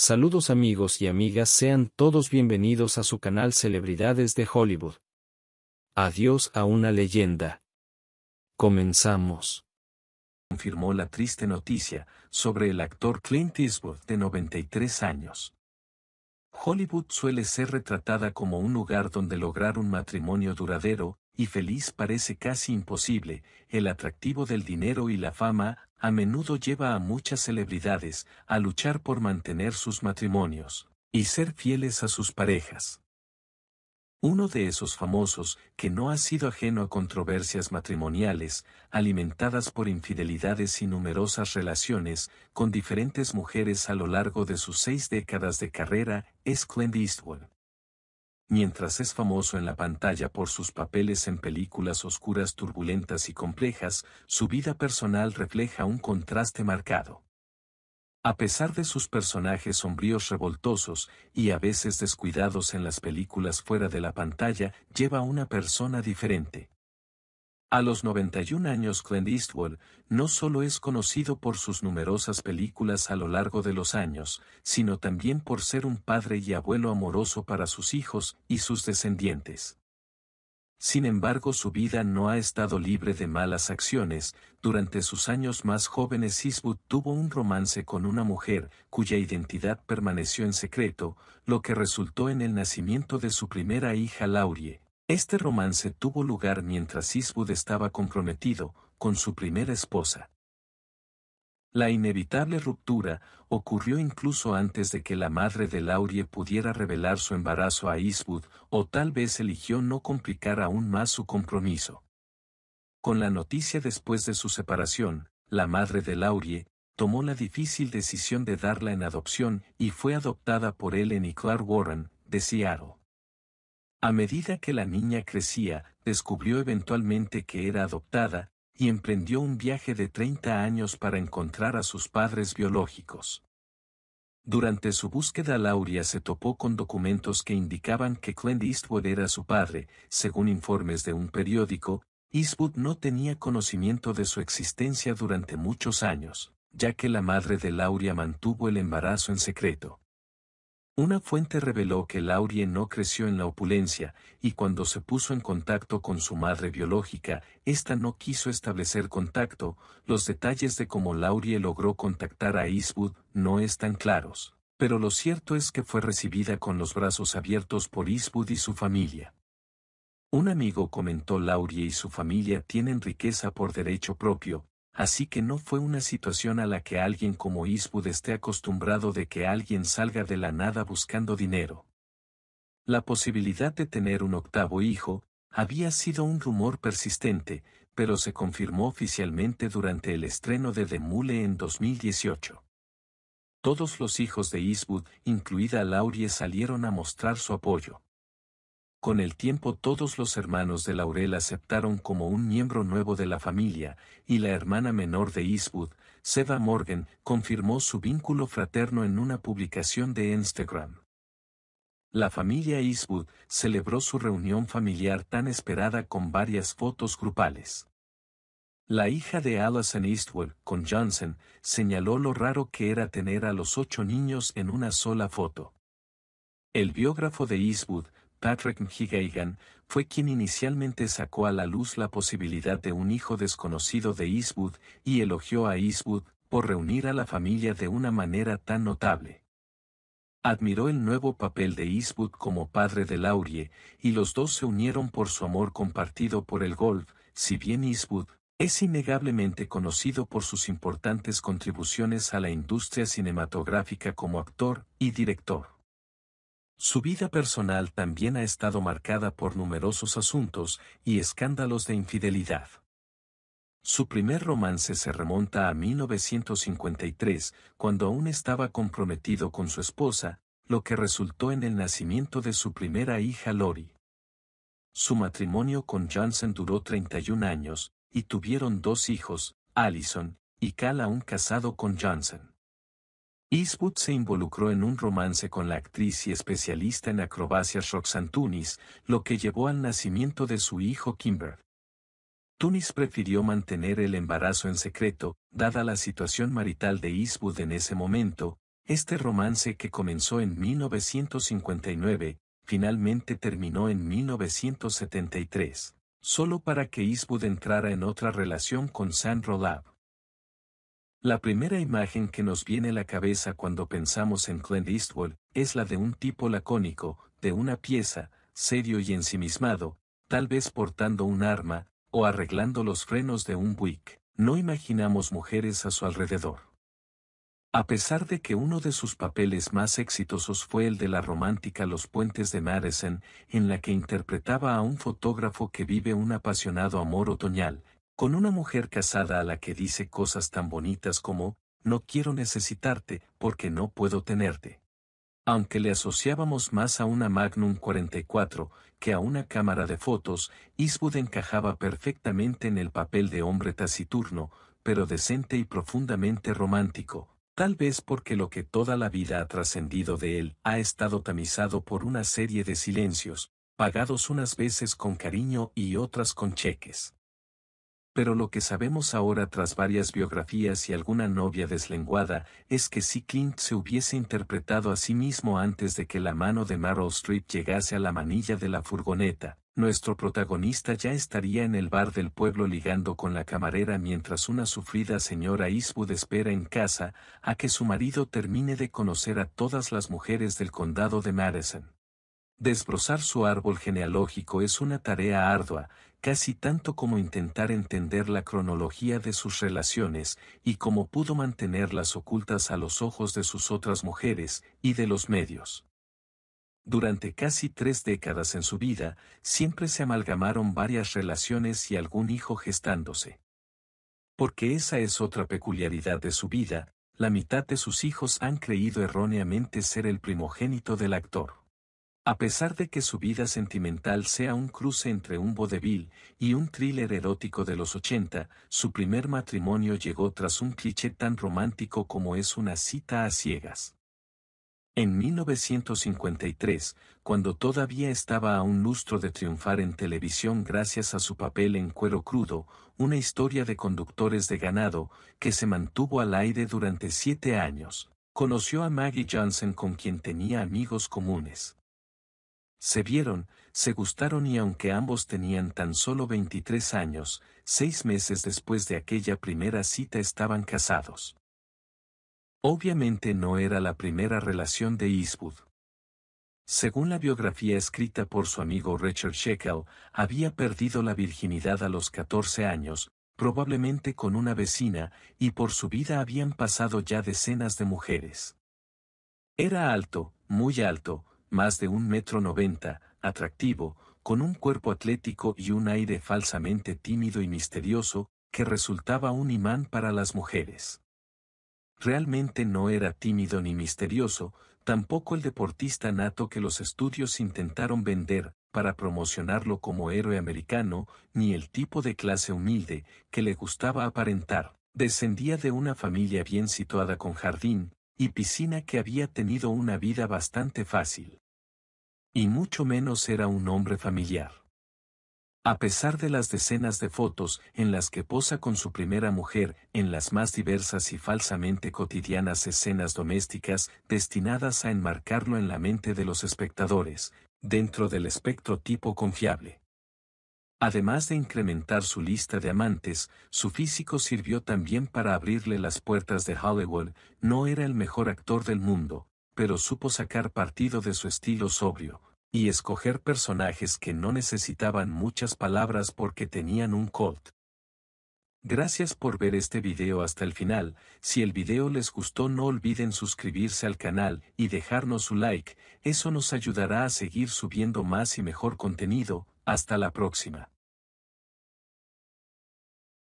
Saludos amigos y amigas, sean todos bienvenidos a su canal Celebridades de Hollywood. Adiós a una leyenda. Comenzamos. Confirmó la triste noticia sobre el actor Clint Eastwood de 93 años. Hollywood suele ser retratada como un lugar donde lograr un matrimonio duradero y feliz parece casi imposible. El atractivo del dinero y la fama a menudo lleva a muchas celebridades a luchar por mantener sus matrimonios y ser fieles a sus parejas. Uno de esos famosos que no ha sido ajeno a controversias matrimoniales, alimentadas por infidelidades y numerosas relaciones con diferentes mujeres a lo largo de sus 6 décadas de carrera, es Clint Eastwood. Mientras es famoso en la pantalla por sus papeles en películas oscuras, turbulentas y complejas, su vida personal refleja un contraste marcado. A pesar de sus personajes sombríos, revoltosos y a veces descuidados en las películas, fuera de la pantalla lleva una persona diferente. A los 91 años, Clint Eastwood no solo es conocido por sus numerosas películas a lo largo de los años, sino también por ser un padre y abuelo amoroso para sus hijos y sus descendientes. Sin embargo, su vida no ha estado libre de malas acciones. Durante sus años más jóvenes, Eastwood tuvo un romance con una mujer cuya identidad permaneció en secreto, lo que resultó en el nacimiento de su primera hija, Laurie. Este romance tuvo lugar mientras Eastwood estaba comprometido con su primera esposa. La inevitable ruptura ocurrió incluso antes de que la madre de Laurie pudiera revelar su embarazo a Eastwood, o tal vez eligió no complicar aún más su compromiso. Con la noticia después de su separación, la madre de Laurie tomó la difícil decisión de darla en adopción y fue adoptada por Ellen y Clark Warren, de Seattle. A medida que la niña crecía, descubrió eventualmente que era adoptada, y emprendió un viaje de 30 años para encontrar a sus padres biológicos. Durante su búsqueda, Laurie se topó con documentos que indicaban que Clint Eastwood era su padre. Según informes de un periódico, Eastwood no tenía conocimiento de su existencia durante muchos años, ya que la madre de Laurie mantuvo el embarazo en secreto. Una fuente reveló que Laurie no creció en la opulencia, y cuando se puso en contacto con su madre biológica, ésta no quiso establecer contacto. Los detalles de cómo Laurie logró contactar a Eastwood no están claros, pero lo cierto es que fue recibida con los brazos abiertos por Eastwood y su familia. Un amigo comentó: Laurie y su familia tienen riqueza por derecho propio, así que no fue una situación a la que alguien como Eastwood esté acostumbrado, de que alguien salga de la nada buscando dinero. La posibilidad de tener un 8º hijo había sido un rumor persistente, pero se confirmó oficialmente durante el estreno de The Mule en 2018. Todos los hijos de Eastwood, incluida Laurie, salieron a mostrar su apoyo. Con el tiempo, todos los hermanos de Laurel aceptaron como un miembro nuevo de la familia, y la hermana menor de Eastwood, Seba Morgan, confirmó su vínculo fraterno en una publicación de Instagram. La familia Eastwood celebró su reunión familiar tan esperada con varias fotos grupales. La hija de Allison Eastwood, con Johnson, señaló lo raro que era tener a los 8 niños en una sola foto. El biógrafo de Eastwood, Patrick Mjigaigan, fue quien inicialmente sacó a la luz la posibilidad de un hijo desconocido de Eastwood y elogió a Eastwood por reunir a la familia de una manera tan notable. Admiró el nuevo papel de Eastwood como padre de Laurie, y los dos se unieron por su amor compartido por el golf. Si bien Eastwood es innegablemente conocido por sus importantes contribuciones a la industria cinematográfica como actor y director, su vida personal también ha estado marcada por numerosos asuntos y escándalos de infidelidad. Su primer romance se remonta a 1953, cuando aún estaba comprometido con su esposa, lo que resultó en el nacimiento de su primera hija, Laurie. Su matrimonio con Johnson duró 31 años, y tuvieron 2 hijos, Allison y Cal, aún casado con Johnson. Eastwood se involucró en un romance con la actriz y especialista en acrobacias Roxanne Tunis, lo que llevó al nacimiento de su hijo Kimber. Tunis prefirió mantener el embarazo en secreto, dada la situación marital de Eastwood en ese momento, Este romance que comenzó en 1959, finalmente terminó en 1973, solo para que Eastwood entrara en otra relación con Sandra Locke. La primera imagen que nos viene a la cabeza cuando pensamos en Clint Eastwood es la de un tipo lacónico, de una pieza, serio y ensimismado, tal vez portando un arma, o arreglando los frenos de un Buick. No imaginamos mujeres a su alrededor. A pesar de que uno de sus papeles más exitosos fue el de la romántica Los Puentes de Madison, en la que interpretaba a un fotógrafo que vive un apasionado amor otoñal, con una mujer casada a la que dice cosas tan bonitas como, no quiero necesitarte porque no puedo tenerte. Aunque le asociábamos más a una Magnum 44 que a una cámara de fotos, Eastwood encajaba perfectamente en el papel de hombre taciturno, pero decente y profundamente romántico. Tal vez porque lo que toda la vida ha trascendido de él ha estado tamizado por una serie de silencios, pagados unas veces con cariño y otras con cheques. Pero lo que sabemos ahora tras varias biografías y alguna novia deslenguada, es que si Clint se hubiese interpretado a sí mismo antes de que la mano de Marlowe Street llegase a la manilla de la furgoneta, nuestro protagonista ya estaría en el bar del pueblo ligando con la camarera mientras una sufrida señora Eastwood espera en casa a que su marido termine de conocer a todas las mujeres del condado de Madison. Desbrozar su árbol genealógico es una tarea ardua, casi tanto como intentar entender la cronología de sus relaciones y cómo pudo mantenerlas ocultas a los ojos de sus otras mujeres y de los medios. Durante casi 3 décadas en su vida, siempre se amalgamaron varias relaciones y algún hijo gestándose. Porque esa es otra peculiaridad de su vida, la mitad de sus hijos han creído erróneamente ser el primogénito del actor. A pesar de que su vida sentimental sea un cruce entre un vodevil y un thriller erótico de los 80, su primer matrimonio llegó tras un cliché tan romántico como es una cita a ciegas. En 1953, cuando todavía estaba a un lustro de triunfar en televisión gracias a su papel en Cuero Crudo, una historia de conductores de ganado, que se mantuvo al aire durante 7 años, conoció a Maggie Johnson con quien tenía amigos comunes. Se vieron, se gustaron y aunque ambos tenían tan solo 23 años, 6 meses después de aquella primera cita estaban casados. Obviamente no era la primera relación de Eastwood. Según la biografía escrita por su amigo Richard Schickel, había perdido la virginidad a los 14 años, probablemente con una vecina, y por su vida habían pasado ya decenas de mujeres. Era alto, muy alto, más de 1,90 m, atractivo, con un cuerpo atlético y un aire falsamente tímido y misterioso, que resultaba un imán para las mujeres. Realmente no era tímido ni misterioso, tampoco el deportista nato que los estudios intentaron vender, para promocionarlo como héroe americano, ni el tipo de clase humilde, que le gustaba aparentar. Descendía de una familia bien situada con jardín y piscina que había tenido una vida bastante fácil. Y mucho menos era un hombre familiar. A pesar de las decenas de fotos en las que posa con su primera mujer en las más diversas y falsamente cotidianas escenas domésticas destinadas a enmarcarlo en la mente de los espectadores, dentro del espectro tipo confiable. Además de incrementar su lista de amantes, su físico sirvió también para abrirle las puertas de Hollywood. No era el mejor actor del mundo, pero supo sacar partido de su estilo sobrio y escoger personajes que no necesitaban muchas palabras porque tenían un colt. Gracias por ver este video hasta el final. Si el video les gustó, no olviden suscribirse al canal y dejarnos su like, eso nos ayudará a seguir subiendo más y mejor contenido. Hasta la próxima.